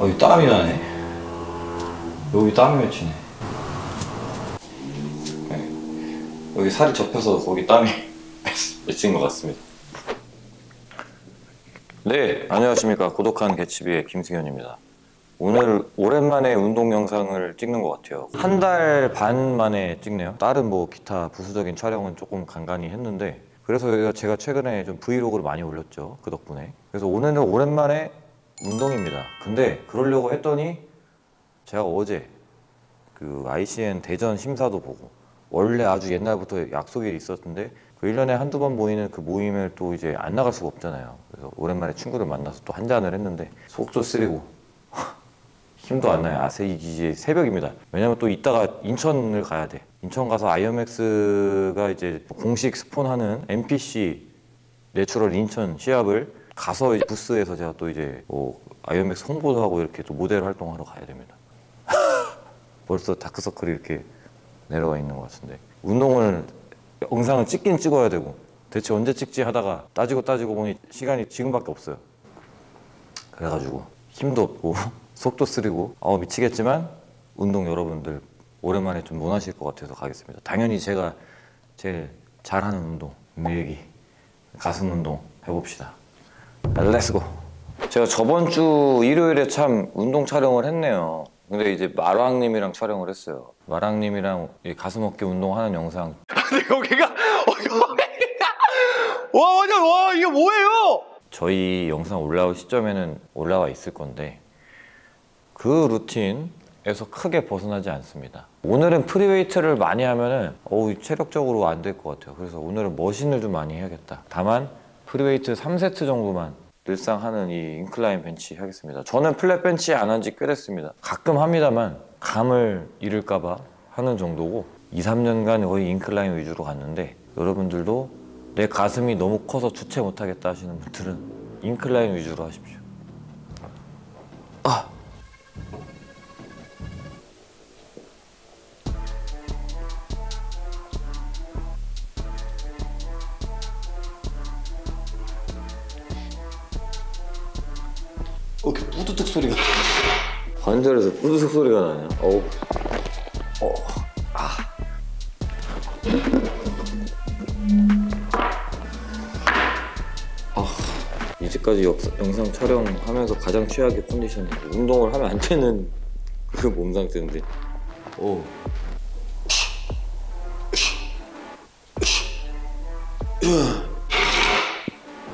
어이 땀이 나네. 여기 땀이 맺히네. 네. 여기 살이 접혀서 거기 땀이 맺힌 것 같습니다. 네, 안녕하십니까. 고독한 개츠비의 김승현입니다. 오늘 오랜만에 운동 영상을 찍는 것 같아요. 한 달 반 만에 찍네요. 다른 뭐 기타 부수적인 촬영은 조금 간간히 했는데, 그래서 제가 최근에 좀 브이로그를 많이 올렸죠. 그 덕분에. 그래서 오늘은 오랜만에 운동입니다. 근데 그러려고 했더니 제가 어제 그 ICN 대전 심사도 보고, 원래 아주 옛날부터 약속이 있었는데 그 1년에 한두 번 모이는 그 모임을 또 이제 안 나갈 수가 없잖아요. 그래서 오랜만에 친구를 만나서 또 한잔을 했는데 속도 쓰리고 힘도 안 나요. 이제 새벽입니다. 왜냐면 또 이따가 인천을 가야 돼. 인천 가서 아이언맥스가 이제 공식 스폰하는 NPC 내추럴 인천 시합을 가서 이제 부스에서 제가 또 이제 뭐 아이언맥스 홍보도 하고 이렇게 또 모델 활동하러 가야 됩니다. 벌써 다크서클이 이렇게 내려가 있는 것 같은데, 운동을 영상을 찍긴 찍어야 되고 대체 언제 찍지 하다가 따지고 보니 시간이 지금밖에 없어요. 그래가지고 힘도 없고 속도 쓰리고 미치겠지만 운동 여러분들 오랜만에 좀 원하실 것 같아서 가겠습니다. 당연히 제가 제일 잘하는 운동, 밀기, 가슴 운동 해봅시다. 렛츠고! 제가 저번 주 일요일에 참 운동 촬영을 했네요. 근데 이제 마랑님이랑 촬영을 했어요. 마랑님이랑 가슴 어깨 운동하는 영상. 근데 여기가 와 이게 뭐예요? 저희 영상 올라올 시점에는 올라와 있을 건데 그 루틴에서 크게 벗어나지 않습니다. 오늘은 프리웨이트를 많이 하면은 체력적으로 안 될 것 같아요. 그래서 오늘은 머신을 좀 많이 해야겠다. 다만 프리웨이트 3세트 정도만 늘상 하는 이 인클라인 벤치 하겠습니다. 저는 플랫 벤치 안 한 지 꽤 됐습니다. 가끔 합니다만 감을 잃을까 봐 하는 정도고 2, 3년간 거의 인클라인 위주로 갔는데, 여러분들도 내 가슴이 너무 커서 주체 못하겠다 하시는 분들은 인클라인 위주로 하십시오. 이렇게 뿌드득 소리가 관절에서 뿌드득 소리가 나냐? 이제까지 영상 촬영하면서 가장 최악의 컨디션이 운동을 하면 안 되는 그 몸 상태인데. 오.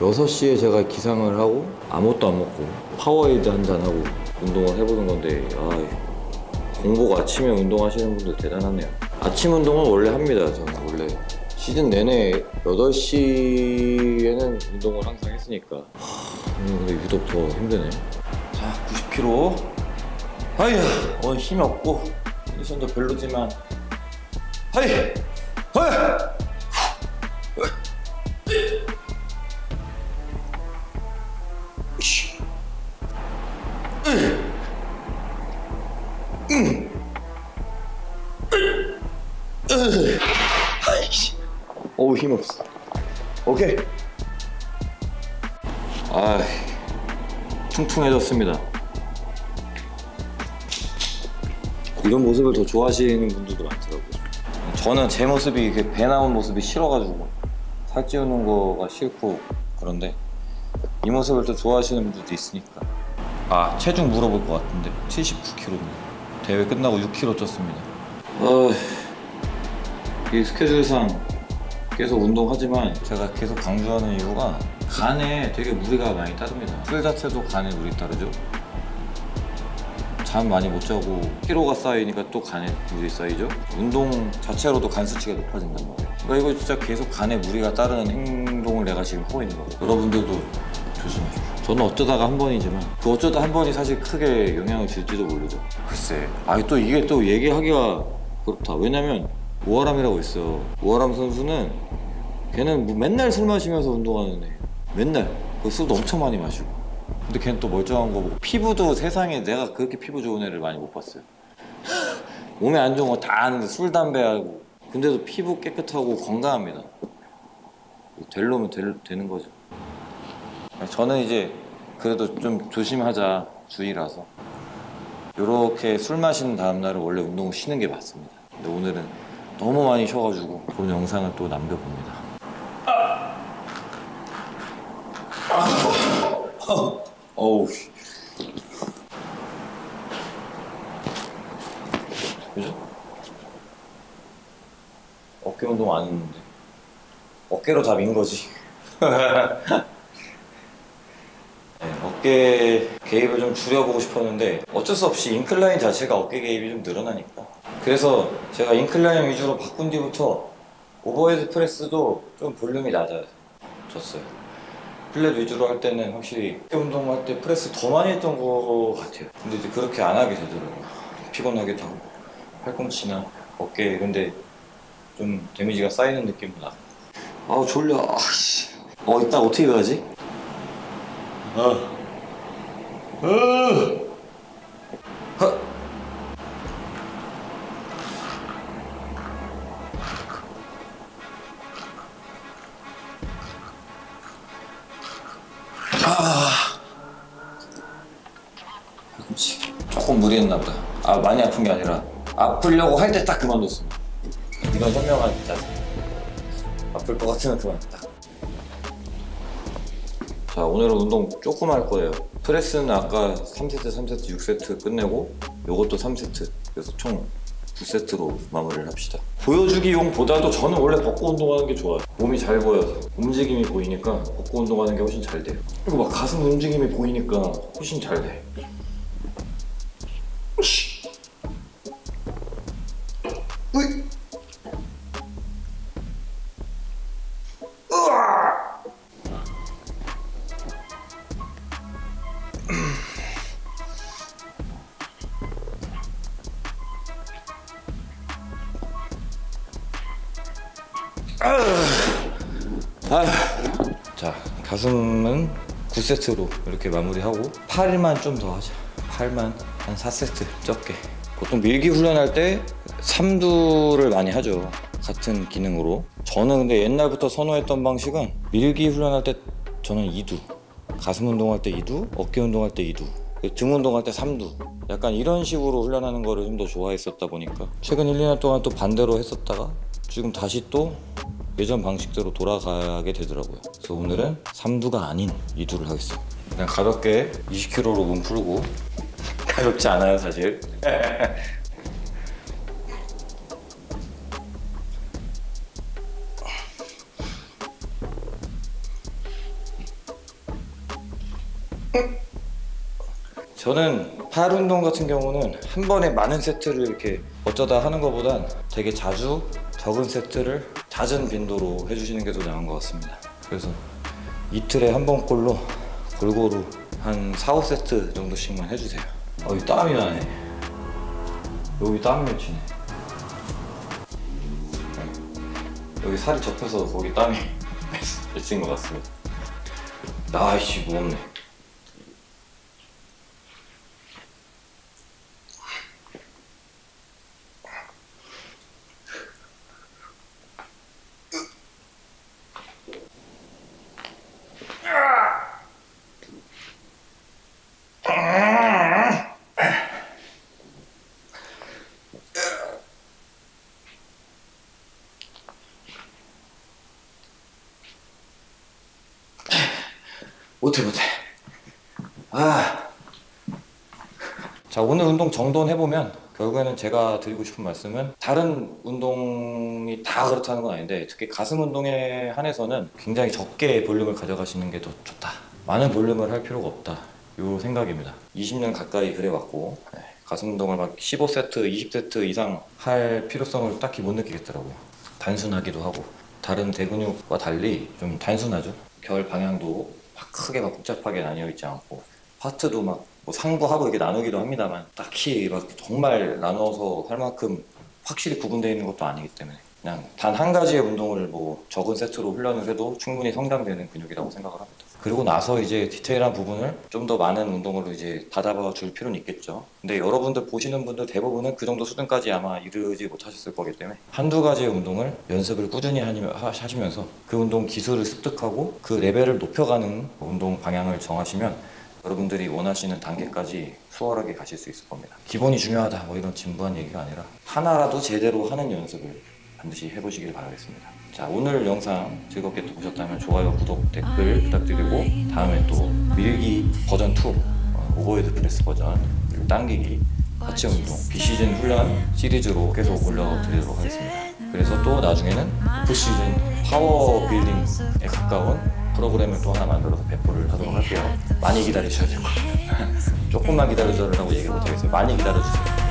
6시에 제가 기상을 하고 아무것도 안 먹고 파워에이드 한잔하고 운동을 해보는 건데, 공복 아침에 운동하시는 분들 대단하네요. 아침 운동은 원래 합니다. 저는 원래 시즌 내내 8시에는 운동을 항상 했으니까. 근데 유독 더 힘드네. 자, 90kg. 오늘 힘이 없고 컨디션도 별로지만 힘없어. 오케이. 퉁퉁해졌습니다. 이런 모습을 더 좋아하시는 분들도 많더라고요. 저는 제 모습이 이렇게 배 나온 모습이 싫어가지고 살찌우는 거가 싫고, 그런데 이 모습을 또 좋아하시는 분들도 있으니까. 체중 물어볼 것 같은데 79kg입니다. 대회 끝나고 6kg 쪘습니다. 이 스케줄상 계속 운동하지만 제가 계속 강조하는 이유가 간에 되게 무리가 많이 따릅니다. 술 자체도 간에 물이 따르죠. 잠 많이 못 자고 피로가 쌓이니까 또 간에 물이 쌓이죠. 운동 자체로도 간 수치가 높아진단 말이에요. 그러니까 이거 진짜 계속 간에 무리가 따르는 행동을 내가 지금 하고 있는 거예요. 여러분들도 조심하십시오. 저는 어쩌다가 한 번이지만 그 어쩌다 한 번이 사실 크게 영향을 줄지도 모르죠. 글쎄, 또 이게 또 얘기하기가 그렇다. 왜냐면 오하람이라고 있어. 오하람 선수는 걔는 맨날 술 마시면서 운동하는 애. 맨날 그 술도 엄청 많이 마시고. 근데 걔는 또 멀쩡한 거 보고, 피부도 세상에 내가 그렇게 피부 좋은 애를 많이 못 봤어요. 몸에 안 좋은 거 다 아는데 술, 담배하고. 근데도 피부 깨끗하고 건강합니다. 될 놈은 되는 거죠. 저는 이제 그래도 좀 조심하자 주의라서. 이렇게 술 마신 다음날은 원래 운동을 쉬는 게 맞습니다. 근데 오늘은 너무 많이 쉬어가지고 그런 영상을 또 남겨봅니다. 어우. 그죠? 어깨 운동 안 했는데 어깨로 다 민 거지. 어깨 개입을 좀 줄여보고 싶었는데 어쩔 수 없이 인클라인 자체가 어깨 개입이 좀 늘어나니까, 그래서 제가 인클라인 위주로 바꾼 뒤부터 오버헤드 프레스도 좀 볼륨이 낮아졌어요. 플랫 위주로 할 때는 확실히 어깨 운동할 때 프레스 더 많이 했던 거 같아요. 근데 이제 그렇게 안 하게 되더라고요. 피곤하기도 하고 팔꿈치나 어깨 근데 좀 데미지가 쌓이는 느낌이 나. 아우 졸려. 이따 어떻게 가지? 팔꿈치 조금 무리했나보다. 많이 아픈 게 아니라 아프려고 할 때 딱 그만뒀습니다. 이건 현명한 자세. 아플 것 같으면 그만뒀다. 자, 오늘은 운동 조금 할 거예요. 프레스는 아까 3세트, 6세트 끝내고 요것도 3세트, 그래서 총 9세트로 마무리를 합시다. 보여주기용보다도 저는 원래 벗고 운동하는 게 좋아요. 몸이 잘 보여서 움직임이 보이니까 벗고 운동하는 게 훨씬 잘 돼요. 그리고 막 가슴 움직임이 보이니까 훨씬 잘 돼. 자, 가슴은 9세트로 이렇게 마무리하고 팔만 좀 더 하자. 팔만 한 4세트 적게. 보통 밀기 훈련할 때 삼두를 많이 하죠, 같은 기능으로. 저는 근데 옛날부터 선호했던 방식은 밀기 훈련할 때 저는 2두, 가슴 운동할 때 2두, 어깨 운동할 때 2두, 등 운동할 때 3두, 약간 이런 식으로 훈련하는 거를 좀 더 좋아했었다 보니까 최근 1~2년 동안 또 반대로 했었다가 지금 다시 또 예전 방식대로 돌아가게 되더라고요. 그래서 오늘은 3두가 아닌 2두를 하겠습니다. 그냥 가볍게 20kg로 몸 풀고. 가볍지 않아요 사실. 저는 팔 운동 같은 경우는 한 번에 많은 세트를 이렇게 어쩌다 하는 것보단 되게 자주 적은 세트를 잦은 빈도로 해주시는 게 더 나은 것 같습니다. 그래서 이틀에 한 번꼴로 골고루 한 4~5세트 정도씩만 해주세요. 여기 땀이 나네. 여기 땀이 맺히네. 여기 살이 접혀서 거기 땀이 맺힌 것 같습니다. 아이씨 무겁네. 못해. 자, 오늘 운동 정돈해보면 결국에는 제가 드리고 싶은 말씀은 다른 운동이 다 그렇다는 건 아닌데 특히 가슴 운동에 한해서는 굉장히 적게 볼륨을 가져가시는 게 더 좋다, 많은 볼륨을 할 필요가 없다, 이 생각입니다. 20년 가까이 그래왔고 가슴 운동을 막 15세트, 20세트 이상 할 필요성을 딱히 못 느끼겠더라고요. 단순하기도 하고 다른 대근육과 달리 좀 단순하죠. 결 방향도 크게 막 복잡하게 나뉘어 있지 않고 파트도 막 뭐 상부하고 이렇게 나누기도 합니다만 딱히 막 정말 나눠서 할 만큼 확실히 구분되어 있는 것도 아니기 때문에 그냥 단 한 가지의 운동을 뭐 적은 세트로 훈련을 해도 충분히 성장되는 근육이라고 생각을 합니다. 그리고 나서 이제 디테일한 부분을 좀 더 많은 운동으로 이제 다잡아 줄 필요는 있겠죠. 근데 여러분들 보시는 분들 대부분은 그 정도 수준까지 아마 이르지 못하셨을 거기 때문에 한두 가지의 운동을 연습을 꾸준히 하시면서 그 운동 기술을 습득하고 그 레벨을 높여가는 운동 방향을 정하시면 여러분들이 원하시는 단계까지 수월하게 가실 수 있을 겁니다. 기본이 중요하다 뭐 이런 진부한 얘기가 아니라 하나라도 제대로 하는 연습을 반드시 해보시길 바라겠습니다. 자, 오늘 영상 즐겁게 또 보셨다면 좋아요, 구독, 댓글 부탁드리고 다음에 또 밀기 버전 2, 오버헤드 프레스 버전, 그리고 당기기, 하체 운동, 비시즌 훈련 시리즈로 계속 올려드리도록 하겠습니다. 그래서 또 나중에는 오프시즌 파워 빌딩에 가까운 프로그램을 또 하나 만들어서 배포를 하도록 할게요. 많이 기다리셔야 될 것 같아요. 조금만 기다려달라고 얘기 못하겠어요. 많이 기다려주세요.